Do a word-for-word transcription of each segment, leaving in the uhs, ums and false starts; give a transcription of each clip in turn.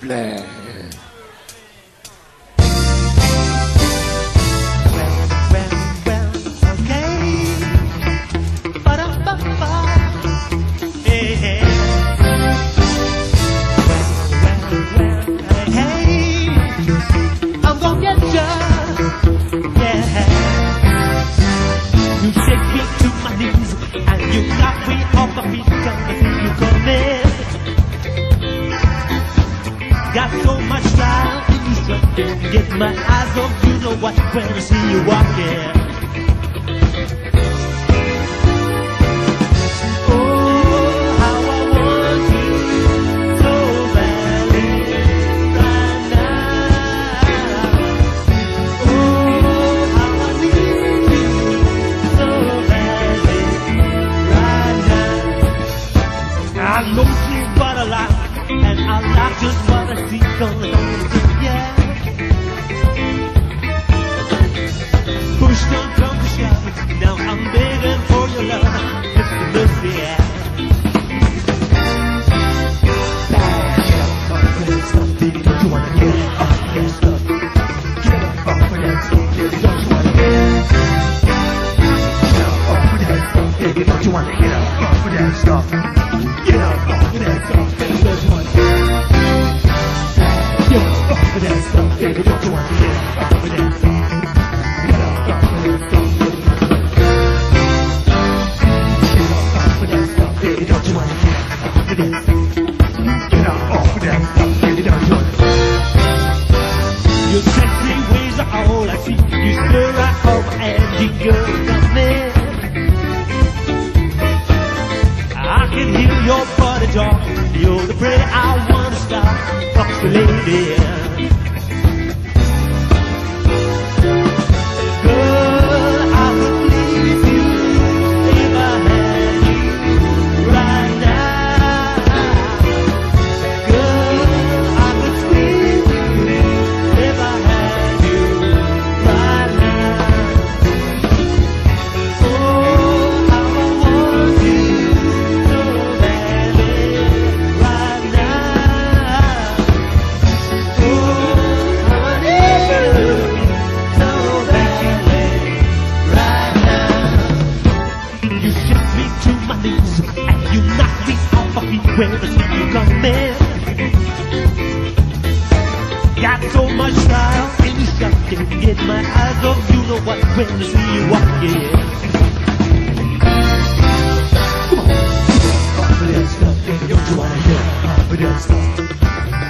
triple. Get my eyes off, you know what, when I see you walking. Oh, how I want you so badly right now. Oh, how I need you so badly right now. I know she's but a lie, and I lie just what I see coming on. Yeah. Push don't come to shove. Now I'm begging for your love. It's the mercy, yeah. Bash up on the place of beating. Don't you wanna get off your stuff? Get up off of that stuff, baby. Don't you wanna get up off of that stuff, baby? Don't you wanna get up off of that stuff? Get up off of that stuff, baby. Don't you wanna get up off of that stuff, baby? Don't you wanna get up off of that stuff? You're the pretty I wanna stop, foxy lady. Girl, I would leave you if I had you right now. Girl, I would squeeze you if I had you right now. Oh, how I want you. When you come in, got so much style and you shocking. Get my eyes off, you know what, when I see you walking. Come on, get out off of that stuff, baby. Don't you wanna get out off of that stuff?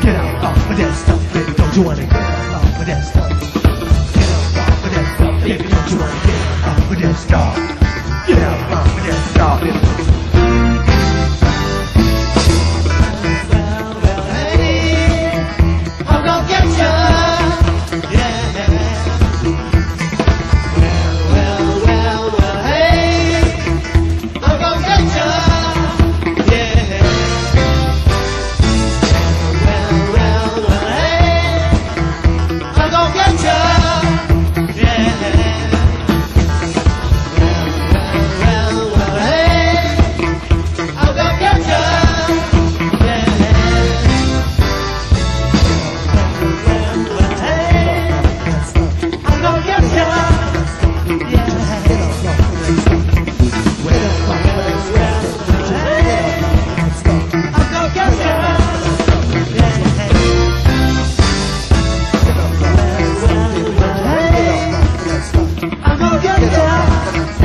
Get out off of that stuff, baby. Don't you wanna get out off of that stuff? Get out off of that stuff, baby. Don't you wanna get out off of that stuff? Get out off of that stuff, baby. I'm gonna get you.